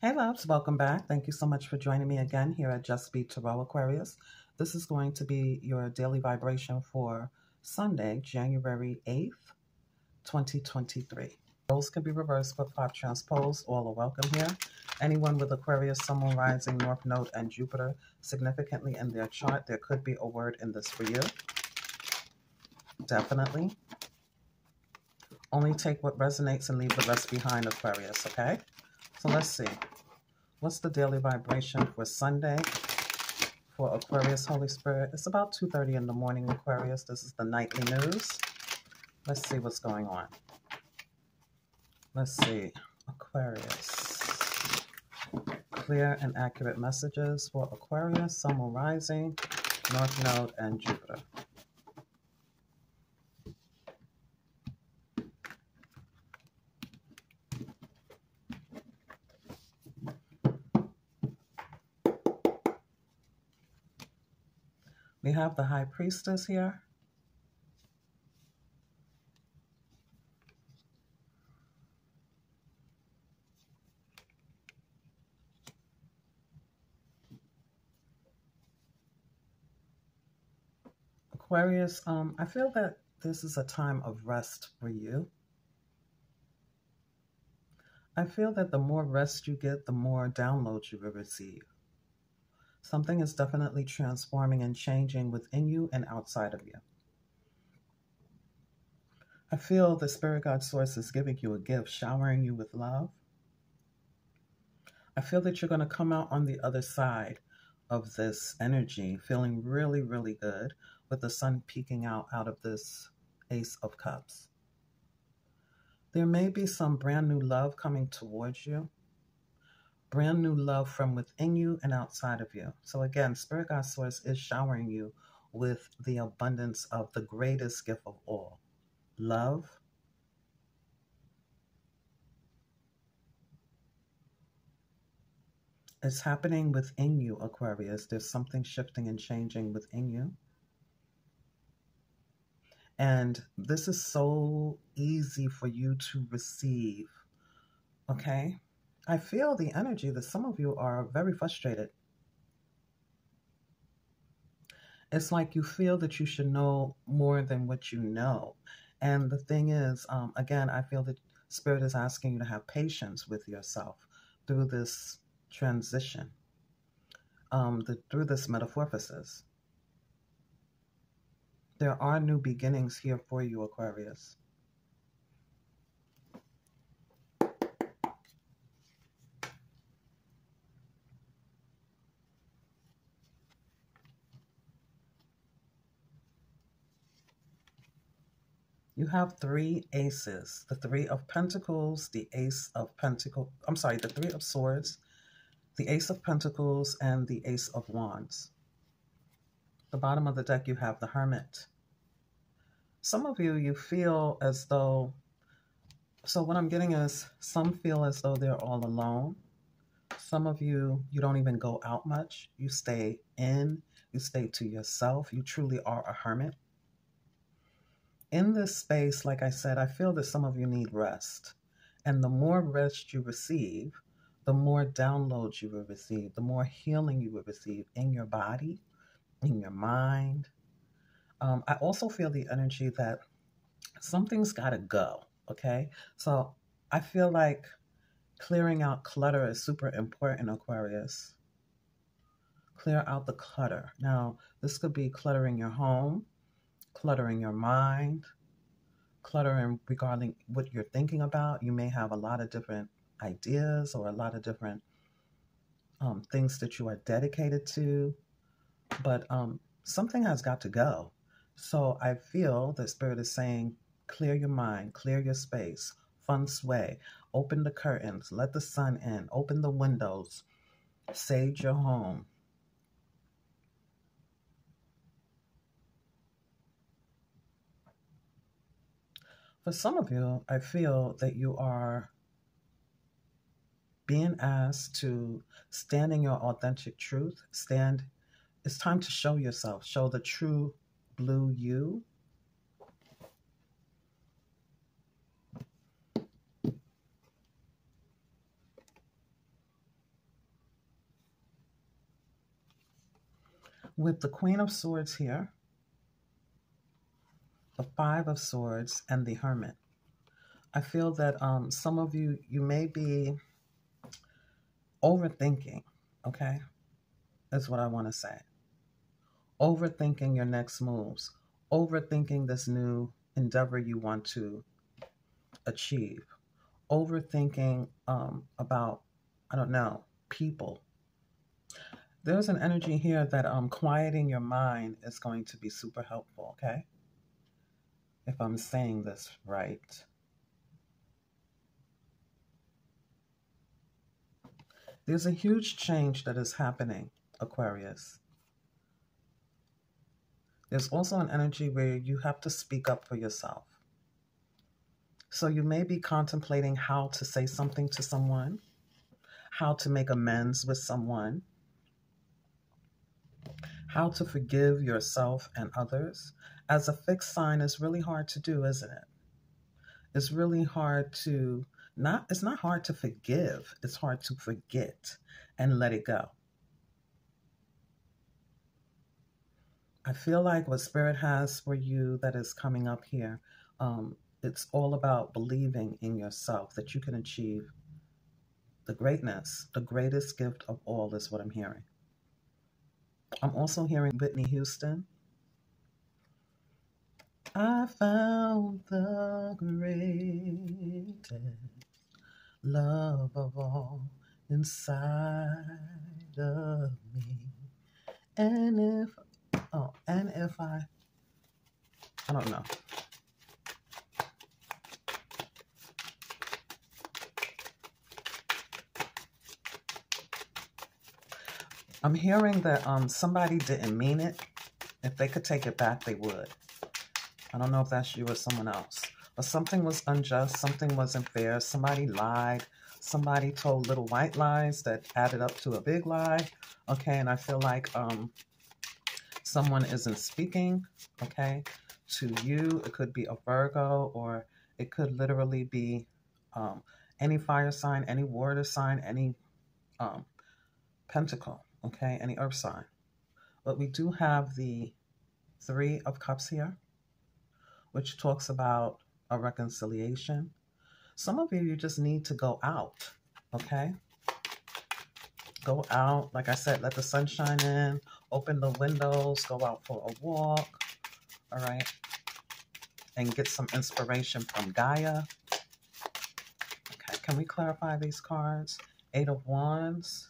Hey loves, welcome back. Thank you so much for joining me again here at Just Be Tarot, Aquarius. This is going to be your daily vibration for Sunday, January 8th, 2023. Roles can be reversed with 5 transposed. All are welcome here. Anyone with Aquarius, Sun, Moon, Rising, North Node, and Jupiter significantly in their chart. There could be a word in this for you. Definitely. Only take what resonates and leave the rest behind, Aquarius, okay? So let's see. What's the daily vibration for Sunday for Aquarius, Holy Spirit? It's about 2:30 in the morning, Aquarius. This is the nightly news. Let's see what's going on. Let's see. Aquarius. Clear and accurate messages for Aquarius, Sun, Moon, Rising, North Node, and Jupiter. We have the High Priestess here. Aquarius, I feel that this is a time of rest for you. I feel that the more rest you get, the more downloads you will receive. Something is definitely transforming and changing within you and outside of you. I feel the Spirit God Source is giving you a gift, showering you with love. I feel that you're going to come out on the other side of this energy, feeling really, really good with the sun peeking out of this Ace of Cups. There may be some brand new love coming towards you. Brand new love from within you and outside of you. So again, Spirit God Source is showering you with the abundance of the greatest gift of all. Love. It's happening within you, Aquarius. There's something shifting and changing within you. And this is so easy for you to receive. Okay? I feel the energy that some of you are very frustrated. It's like you feel that you should know more than what you know. And the thing is, again, I feel that Spirit is asking you to have patience with yourself through this transition, through this metamorphosis. There are new beginnings here for you, Aquarius. You have 3 aces, the 3 of Pentacles, the Ace of Pentacles, I'm sorry, the 3 of Swords, the Ace of Pentacles, and the Ace of Wands. The bottom of the deck, you have the Hermit. Some of you, you feel as though, so what I'm getting is some feel as though they're all alone. Some of you, you don't even go out much. You stay in, you stay to yourself. You truly are a hermit. In this space, like I said, I feel that some of you need rest. And the more rest you receive, the more downloads you will receive, the more healing you will receive in your body, in your mind. I also feel the energy that something's got to go, okay? So I feel like clearing out clutter is super important, Aquarius. Clear out the clutter. Now, this could be cluttering your home. Cluttering your mind, cluttering regarding what you're thinking about. You may have a lot of different ideas or a lot of different things that you are dedicated to, but something has got to go. So I feel that Spirit is saying, clear your mind, clear your space, feng shui, open the curtains, let the sun in, open the windows, sage your home. For some of you, I feel that you are being asked to stand in your authentic truth. Stand. It's time to show yourself. Show the true blue you. with the Queen of Swords here, the Five of Swords, and the Hermit. I feel that some of you, you may be overthinking, okay? That's what I want to say. Overthinking your next moves. Overthinking this new endeavor you want to achieve. Overthinking about, I don't know, people. There's an energy here that quieting your mind is going to be super helpful, okay? If I'm saying this right. There's a huge change that is happening, Aquarius. There's also an energy where you have to speak up for yourself. So you may be contemplating how to say something to someone, how to make amends with someone, how to forgive yourself and others. As a fixed sign, it's really hard to do, isn't it? It's really hard to, it's not hard to forgive. It's hard to forget and let it go. I feel like what Spirit has for you that is coming up here, it's all about believing in yourself that you can achieve the greatness. The greatest gift of all is what I'm hearing. I'm also hearing Whitney Houston. I found the greatest love of all inside of me. And if I don't know. I'm hearing that somebody didn't mean it. If they could take it back, they would. I don't know if that's you or someone else. But something was unjust. Something wasn't fair. Somebody lied. Somebody told little white lies that added up to a big lie. Okay, and I feel like someone isn't speaking, okay, to you. It could be a Virgo, or it could literally be any fire sign, any water sign, any pentacle, okay, any earth sign. But we do have the Three of Cups here, which talks about a reconciliation. Some of you, you just need to go out, okay? Go out, like I said, let the sun shine in, open the windows, go out for a walk, all right? And get some inspiration from Gaia. Okay, can we clarify these cards? Eight of Wands.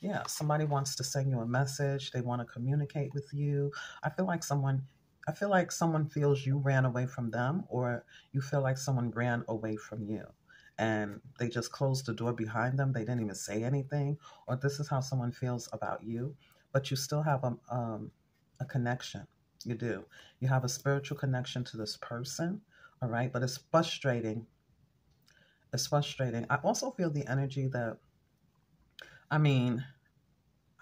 Yeah, somebody wants to send you a message. They want to communicate with you. I feel like someone feels you ran away from them, or you feel like someone ran away from you. And they just closed the door behind them. They didn't even say anything. Or this is how someone feels about you. But you still have a connection. You do. You have a spiritual connection to this person. All right. But it's frustrating. It's frustrating. I also feel the energy that, I mean,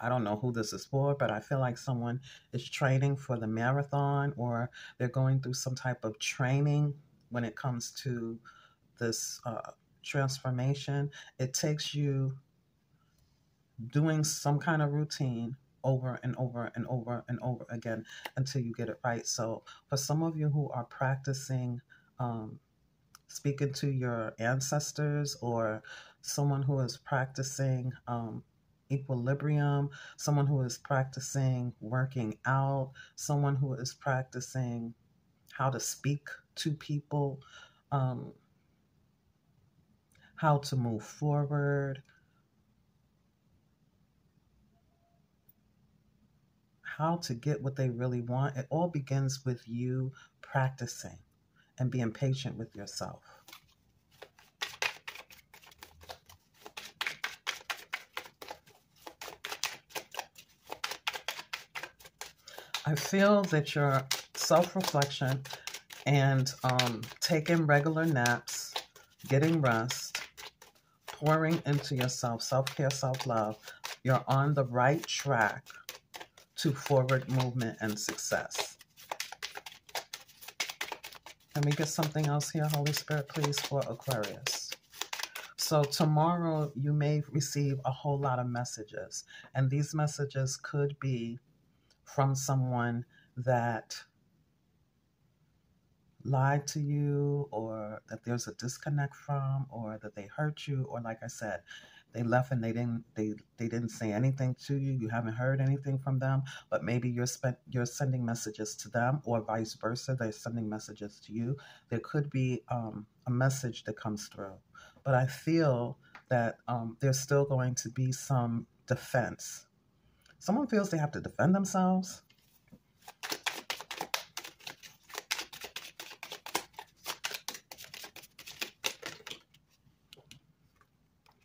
I don't know who this is for, but I feel like someone is training for the marathon, or they're going through some type of training when it comes to this transformation. It takes you doing some kind of routine over and over and over and over again until you get it right. So for some of you who are practicing speaking to your ancestors, or someone who is practicing equilibrium, someone who is practicing working out, someone who is practicing how to speak to people, how to move forward, how to get what they really want. It all begins with you practicing and being patient with yourself. I feel that your self-reflection and taking regular naps, getting rest, pouring into yourself, self-care, self-love, you're on the right track to forward movement and success. Can we get something else here, Holy Spirit, please, for Aquarius? So tomorrow you may receive a whole lot of messages, and these messages could be from someone that lied to you, or that there's a disconnect from, or that they hurt you, or like I said, they left and they didn't say anything to you. You haven't heard anything from them, but maybe you're sending messages to them, or vice versa. They're sending messages to you. There could be a message that comes through, but I feel that there's still going to be some defense. Someone feels they have to defend themselves.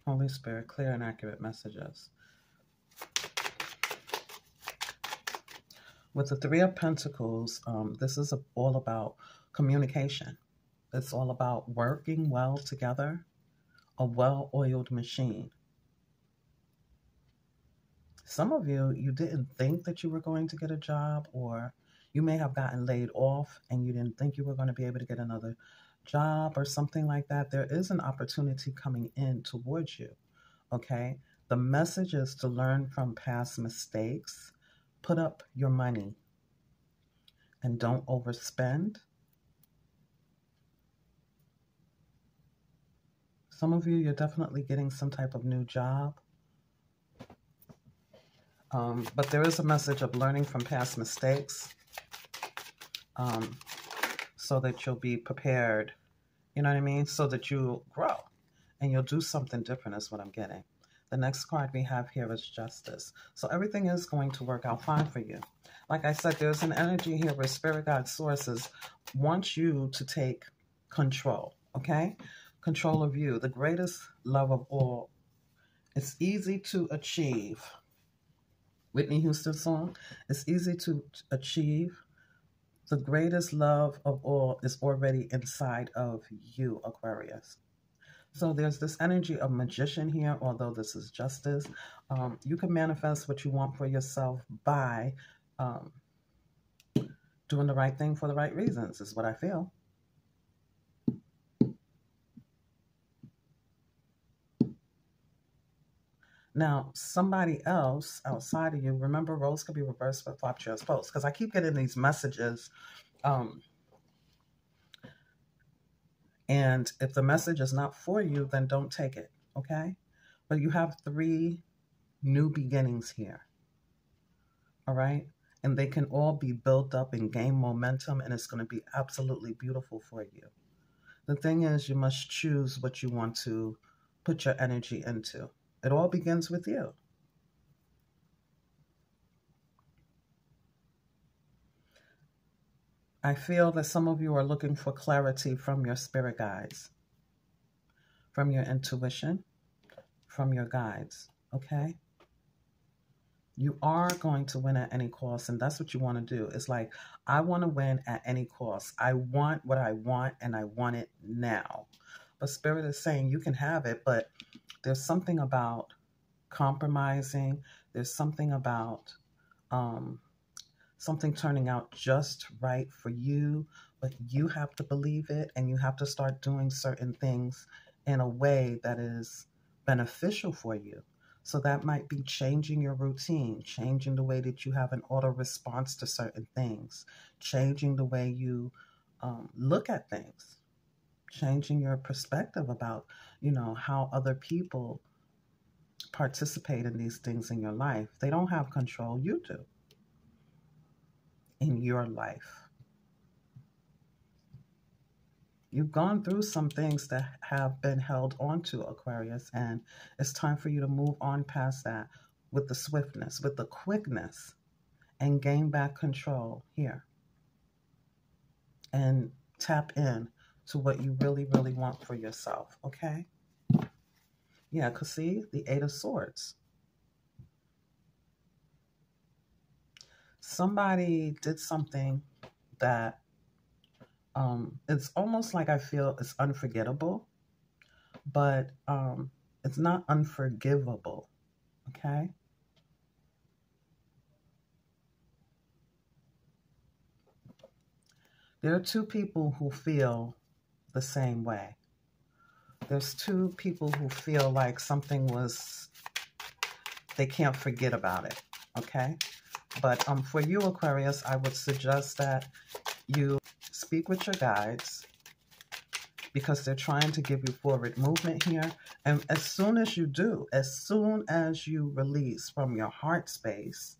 Holy Spirit, clear and accurate messages. With the Three of Pentacles, this is all about communication. It's all about working well together, a well-oiled machine. Some of you, you didn't think that you were going to get a job, or you may have gotten laid off and you didn't think you were going to be able to get another job or something like that. There is an opportunity coming in towards you, okay? The message is to learn from past mistakes, put up your money, and don't overspend. Some of you, you're definitely getting some type of new job. But there is a message of learning from past mistakes. So that you'll be prepared, you know what I mean? So that you'll grow and you'll do something different is what I'm getting. The next card we have here is Justice. So everything is going to work out fine for you. Like I said, there's an energy here where Spirit Guide Sources wants you to take control, okay? Control of you, the greatest love of all. It's easy to achieve. Whitney Houston song. It's easy to achieve. The greatest love of all is already inside of you, Aquarius. So there's this energy of Magician here, although this is Justice. You can manifest what you want for yourself by doing the right thing for the right reasons, is what I feel. Now, somebody else outside of you, remember, roles could be reversed, but flop chairs post. Because I keep getting these messages. And if the message is not for you, then don't take it, okay? But you have three new beginnings here, all right? And they can all be built up and gain momentum, and it's going to be absolutely beautiful for you. The thing is, you must choose what you want to put your energy into. It all begins with you. I feel that some of you are looking for clarity from your spirit guides, from your intuition, from your guides, okay? You are going to win at any cost, and that's what you want to do. It's like, I want to win at any cost. I want what I want, and I want it now. But Spirit is saying you can have it, but there's something about compromising. There's something about something turning out just right for you, but you have to believe it, and you have to start doing certain things in a way that is beneficial for you. So that might be changing your routine, changing the way that you have an auto response to certain things, changing the way you look at things, changing your perspective about, you know, how other people participate in these things in your life. They don't have control. You do in your life. You've gone through some things that have been held onto, Aquarius, and it's time for you to move on past that with the swiftness, with the quickness, and gain back control here. And tap in to what you really, really want for yourself, okay? Yeah, because see, the Eight of Swords. Somebody did something that, it's almost like I feel it's unforgettable, but it's not unforgivable, okay? There are two people who feel the same way. There's two people who feel like something was, they can't forget about it, okay? But for you, Aquarius, I would suggest that you speak with your guides, because they're trying to give you forward movement here. And as soon as you do, as soon as you release from your heart space,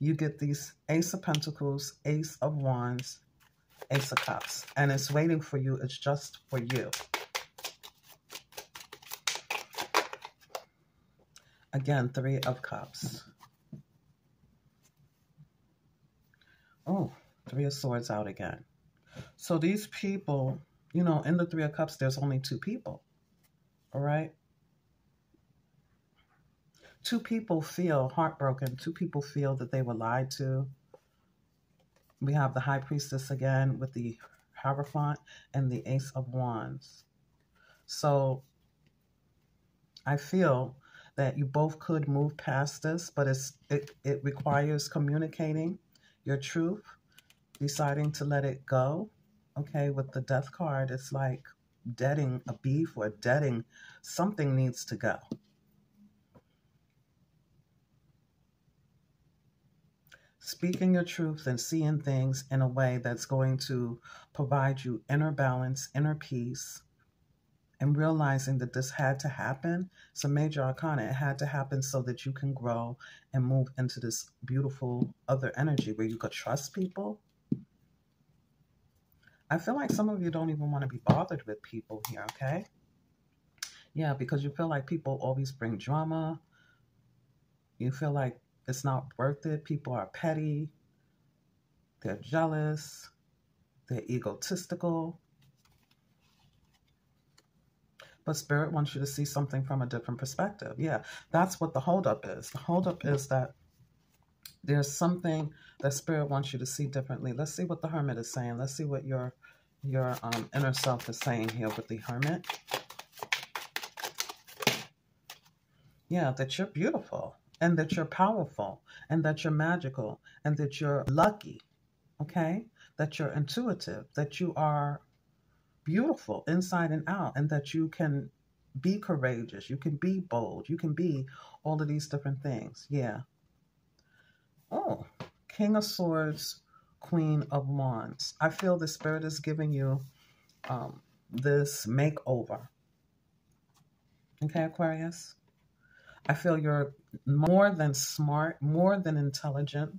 you get these Ace of Pentacles, Ace of Wands, Ace of Cups. And it's waiting for you. It's just for you. Again, Three of Cups. Oh, Three of Swords out again. So these people, you know, in the Three of Cups, there's only two people, all right? Two people feel heartbroken. Two people feel that they were lied to. We have the High Priestess again with the Hierophant and the Ace of Wands. So I feel that you both could move past this, but it requires communicating your truth, deciding to let it go. Okay, with the Death card, it's like deading a beef or deading. Something needs to go. Speaking your truth and seeing things in a way that's going to provide you inner balance, inner peace, and realizing that this had to happen. It's a major arcana. It had to happen so that you can grow and move into this beautiful other energy where you could trust people. I feel like some of you don't even want to be bothered with people here, okay? Yeah, because you feel like people always bring drama. You feel like it's not worth it. People are petty. They're jealous. They're egotistical. But Spirit wants you to see something from a different perspective. Yeah, that's what the holdup is. The holdup is that there's something that Spirit wants you to see differently. Let's see what the Hermit is saying. Let's see what your inner self is saying here with the Hermit. Yeah, that you're beautiful and that you're powerful and that you're magical and that you're lucky, okay? That you're intuitive, that you are beautiful inside and out, and that you can be courageous, you can be bold, you can be all of these different things. Yeah. Oh, King of Swords, Queen of Wands. I feel the Spirit is giving you this makeover. Okay, Aquarius? I feel you're more than smart, more than intelligent,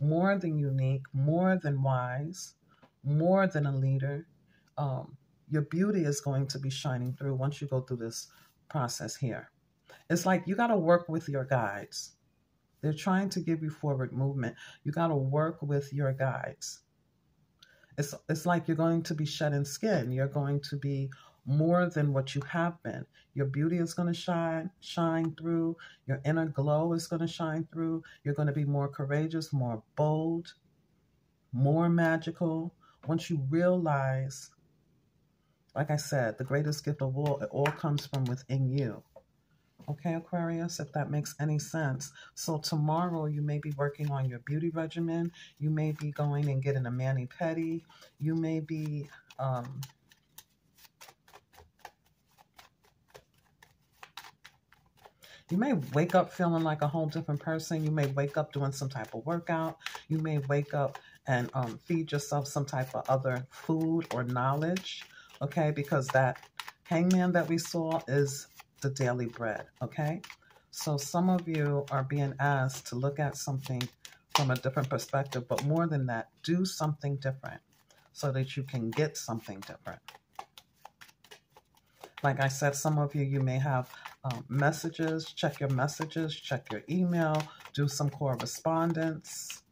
more than unique, more than wise, more than a leader. Your beauty is going to be shining through once you go through this process here. It's like you got to work with your guides. They're trying to give you forward movement. You got to work with your guides. It's like you're going to be shedding skin. You're going to be more than what you have been. Your beauty is going to shine through. Your inner glow is going to shine through. You're going to be more courageous, more bold, more magical. Once you realize, like I said, the greatest gift of all, it all comes from within you. Okay, Aquarius, if that makes any sense. So tomorrow you may be working on your beauty regimen. You may be going and getting a mani-pedi. You may be you may wake up feeling like a whole different person. You may wake up doing some type of workout. You may wake up and feed yourself some type of other food or knowledge. Okay, because that hangman that we saw is the daily bread, okay? So some of you are being asked to look at something from a different perspective, but more than that, do something different so that you can get something different. Like I said, some of you, you may have messages. Check your messages, check your email, do some correspondence.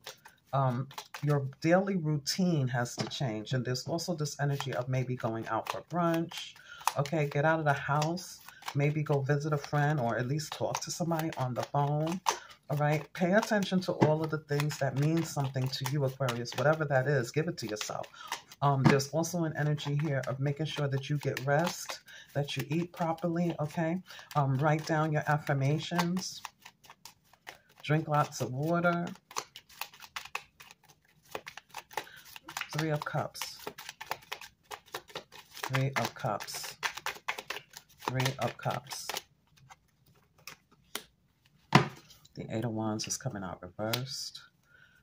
Your daily routine has to change. And there's also this energy of maybe going out for brunch. Okay, get out of the house. Maybe go visit a friend or at least talk to somebody on the phone. All right, pay attention to all of the things that mean something to you, Aquarius. Whatever that is, give it to yourself. There's also an energy here of making sure that you get rest, that you eat properly, okay? Write down your affirmations. Drink lots of water. Three of Cups, Three of Cups, Three of Cups. The Eight of Wands is coming out reversed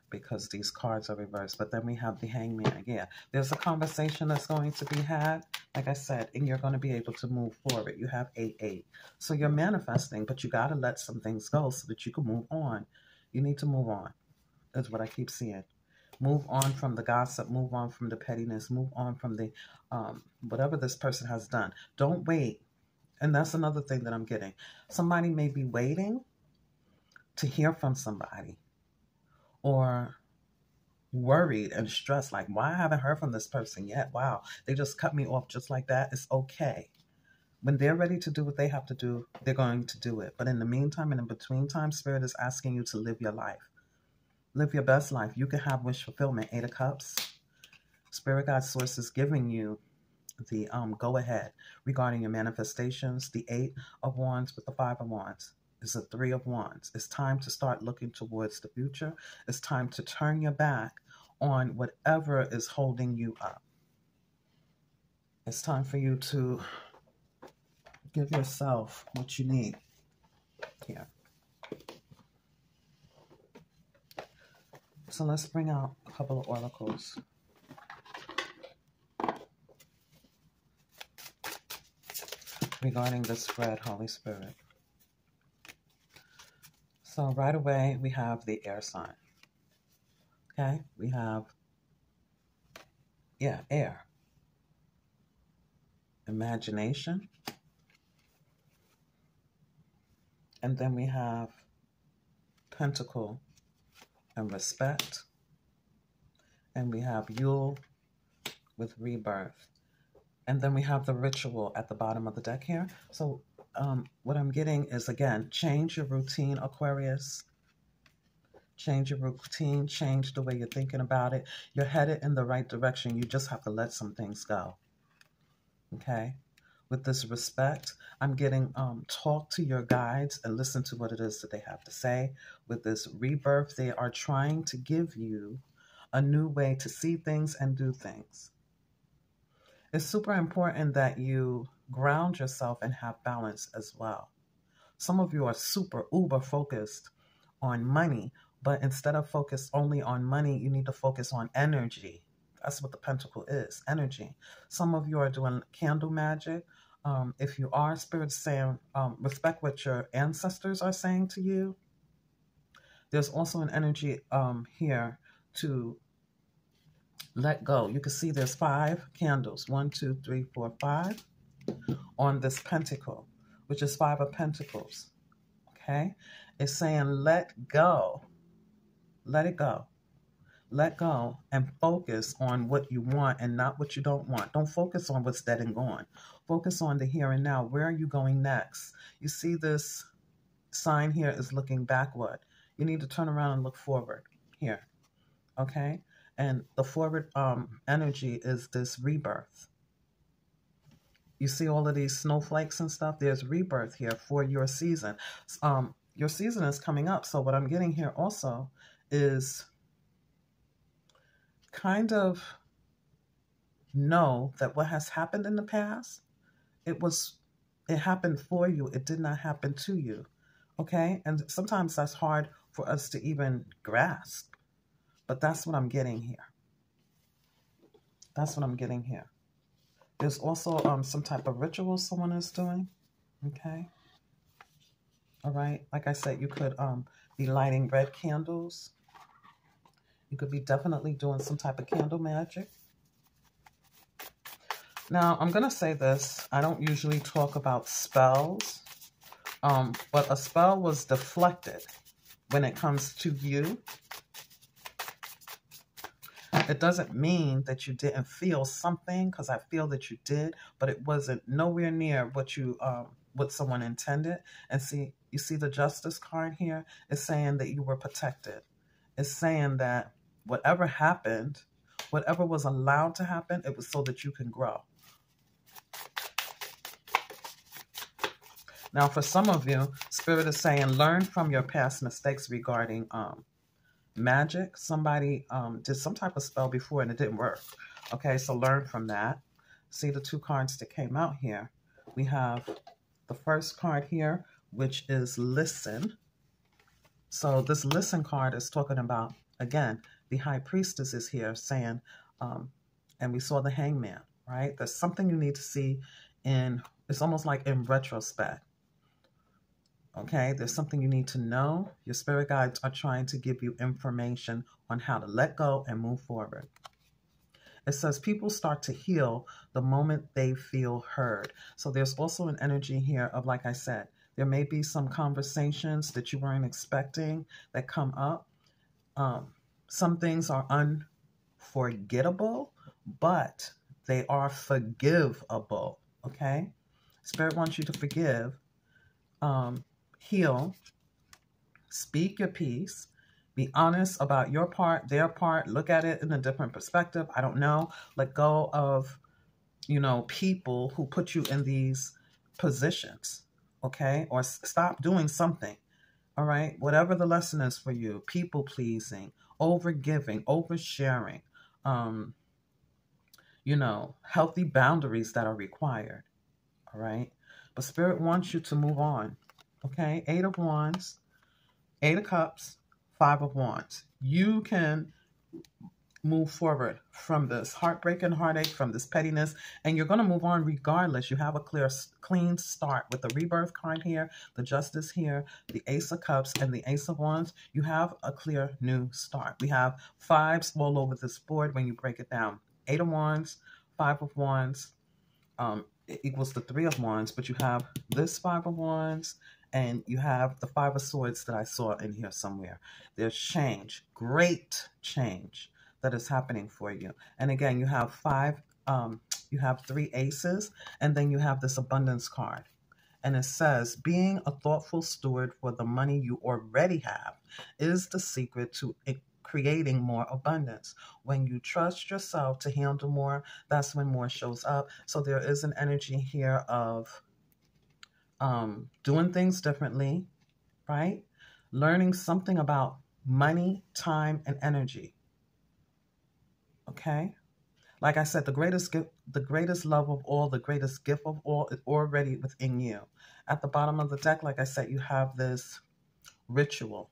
because these cards are reversed. But then we have the Hangman again. There's a conversation that's going to be had, like I said, and you're going to be able to move forward. You have 8-8. So you're manifesting, but you got to let some things go so that you can move on. You need to move on. That's what I keep seeing. Move on from the gossip. Move on from the pettiness. Move on from the whatever this person has done. Don't wait. And that's another thing that I'm getting. Somebody may be waiting to hear from somebody, or worried and stressed, like, why I haven't heard from this person yet? Wow, they just cut me off just like that. It's okay. When they're ready to do what they have to do, they're going to do it. But in the meantime and in between time, Spirit is asking you to live your life. Live your best life. You can have wish fulfillment. Eight of Cups. Spirit Guide Source is giving you the go-ahead regarding your manifestations. The Eight of Wands with the Five of Wands. It's a Three of Wands. It's time to start looking towards the future. It's time to turn your back on whatever is holding you up. It's time for you to give yourself what you need here. So let's bring out a couple of oracles. Regarding the spread, Holy Spirit. So right away, we have the air sign. Okay? We have, yeah, air. Imagination. And then we have pentacle and respect. And we have Yule with rebirth. And then we have the ritual at the bottom of the deck here. So what I'm getting is, again, change your routine, Aquarius. Change your routine. Change the way you're thinking about it. You're headed in the right direction. You just have to let some things go. Okay? With this respect, I'm getting talk to your guides and listen to what it is that they have to say. With this rebirth, they are trying to give you a new way to see things and do things. It's super important that you ground yourself and have balance as well. Some of you are super uber focused on money, but instead of focus only on money, you need to focus on energy. That's what the pentacle is, energy. Some of you are doing candle magic. If you are, Spirit's saying, respect what your ancestors are saying to you. There's also an energy here to let go. You can see there's 5 candles. 1, 2, 3, 4, 5 on this pentacle, which is 5 of pentacles. Okay? It's saying let go. Let it go. Let go and focus on what you want and not what you don't want. Don't focus on what's dead and gone. Focus on the here and now. Where are you going next? You see this sign here is looking backward. You need to turn around and look forward here. Okay? And the forward energy is this rebirth. You see all of these snowflakes and stuff? There's rebirth here for your season. Your season is coming up. So what I'm getting here also is kind of know that what has happened in the past, it happened for you. It did not happen to you. Okay? And sometimes that's hard for us to even grasp. But that's what I'm getting here. That's what I'm getting here. There's also some type of ritual someone is doing. Okay? All right? Like I said, you could be lighting red candles. You could be definitely doing some type of candle magic. Now, I'm going to say this. I don't usually talk about spells. But a spell was deflected when it comes to you. It doesn't mean that you didn't feel something, because I feel that you did, but it wasn't nowhere near what you what someone intended. And see, you see the justice card here? It's saying that you were protected. It's saying that whatever happened, whatever was allowed to happen, it was so that you can grow. Now, for some of you, Spirit is saying learn from your past mistakes regarding magic. Somebody did some type of spell before and it didn't work. Okay, so learn from that. See the 2 cards that came out here. We have the first card here, which is listen. So this listen card is talking about, again, the High Priestess is here saying, and we saw the Hangman, right? There's something you need to see in, it's almost like in retrospect. Okay, there's something you need to know. Your spirit guides are trying to give you information on how to let go and move forward. It says people start to heal the moment they feel heard. So there's also an energy here of, like I said, there may be some conversations that you weren't expecting that come up. Some things are unforgettable, but they are forgivable, okay? Spirit wants you to forgive, heal, speak your peace, be honest about your part, their part, look at it in a different perspective. I don't know. Let go of, you know, people who put you in these positions, okay? Or stop doing something, all right? Whatever the lesson is for you, people-pleasing, over-giving, over-sharing, you know, healthy boundaries that are required, all right? But Spirit wants you to move on, okay? 8 of Wands, 8 of Cups, 5 of Wands. You can move forward from this heartbreak and heartache, from this pettiness, and you're going to move on regardless. You have a clear, clean start with the Rebirth card here, the Justice here, the Ace of Cups, and the Ace of Wands. You have a clear new start. We have 5s all over this board when you break it down. 8 of Wands, 5 of Wands, it equals the 3 of Wands, but you have this 5 of Wands, and you have the 5 of Swords that I saw in here somewhere. There's change, great change that is happening for you. And again, you have 3 aces, and then you have this abundance card. And it says, being a thoughtful steward for the money you already have is the secret to creating more abundance. When you trust yourself to handle more, that's when more shows up. So there is an energy here of doing things differently, right? Learning something about money, time, and energy. Okay? Like I said, the greatest gift, the greatest love of all, the greatest gift of all is already within you. At the bottom of the deck, like I said, you have this ritual.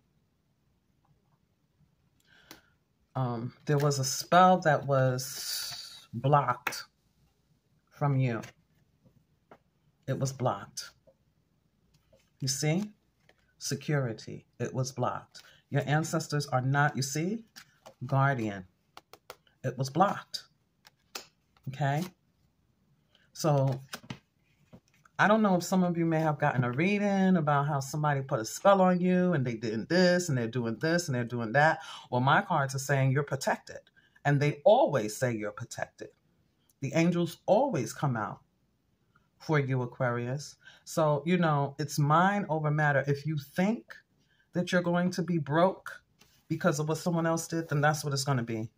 There was a spell that was blocked from you. It was blocked. You see? Security. It was blocked. Your ancestors are not, you see? Guardian. It was blocked. Okay? So, I don't know if some of you may have gotten a reading about how somebody put a spell on you and they did this and they're doing this and they're doing that. Well, my cards are saying you're protected. And they always say you're protected. The angels always come out for you, Aquarius. So, you know, it's mind over matter. If you think that you're going to be broke because of what someone else did, then that's what it's going to be.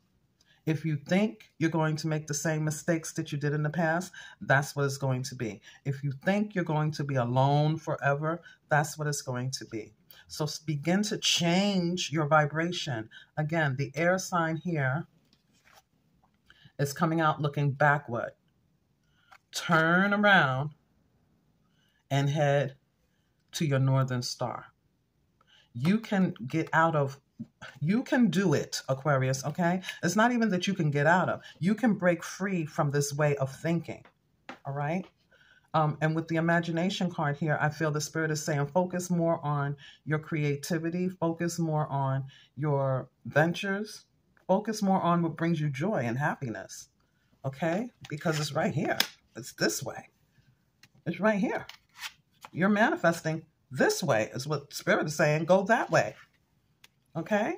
If you think you're going to make the same mistakes that you did in the past, that's what it's going to be. If you think you're going to be alone forever, that's what it's going to be. So begin to change your vibration. Again, the air sign here is coming out looking backward. Turn around and head to your northern star. You can get out of, you can do it, Aquarius, okay? It's not even that you can get out of. You can break free from this way of thinking, all right? And with the imagination card here, I feel the Spirit is saying focus more on your creativity, focus more on your ventures, focus more on what brings you joy and happiness, okay? Because it's right here. It's this way. It's right here. You're manifesting this way is what Spirit is saying. Go that way. Okay?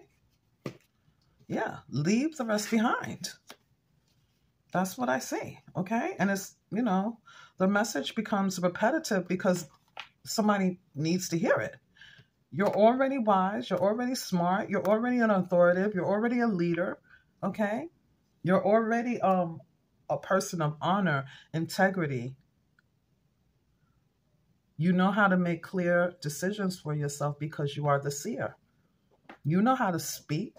Yeah. Leave the rest behind. That's what I see. Okay? And it's, you know, the message becomes repetitive because somebody needs to hear it. You're already wise. You're already smart. You're already an authoritative. You're already a leader. Okay? You're already, a person of honor, integrity. You know how to make clear decisions for yourself because you are the seer. You know how to speak,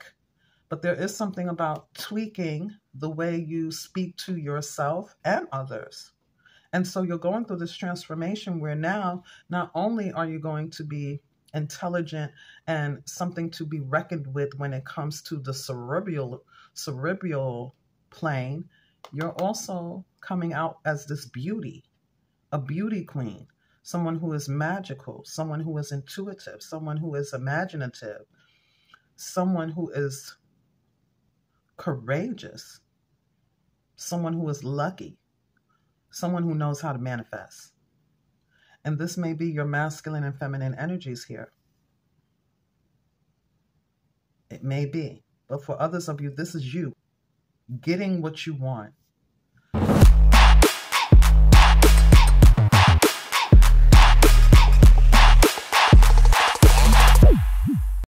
but there is something about tweaking the way you speak to yourself and others. And so you're going through this transformation where now not only are you going to be intelligent, and something to be reckoned with when it comes to the cerebral plane. You're also coming out as this beauty, a beauty queen, someone who is magical, someone who is intuitive, someone who is imaginative, someone who is courageous, someone who is lucky, someone who knows how to manifest. And this may be your masculine and feminine energies here. It may be. But for others of you, this is you getting what you want.